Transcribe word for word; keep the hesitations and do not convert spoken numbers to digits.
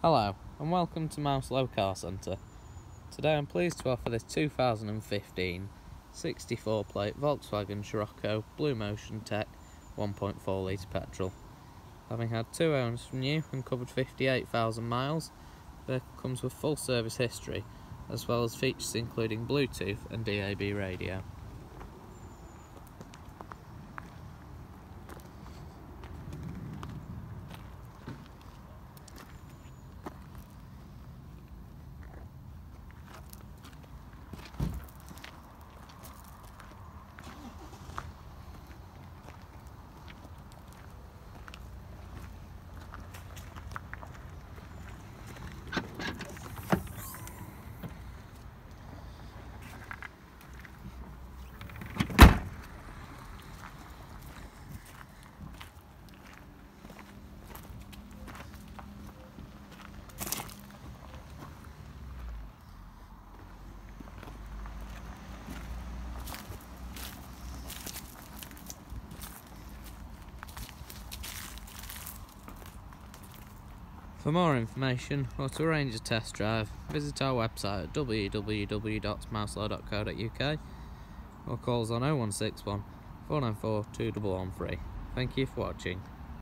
Hello and welcome to Mouselow Car Centre. Today I'm pleased to offer this two thousand fifteen sixty-four plate Volkswagen Scirocco Blue Motion Tech one point four litre petrol. Having had two owners from new and covered fifty-eight thousand miles, the vehicle comes with full service history as well as features including Bluetooth and D A B radio. For more information or to arrange a test drive, visit our website at w w w dot mouselow dot co dot u k or call us on oh one six one, four nine four, two one one three. Thank you for watching.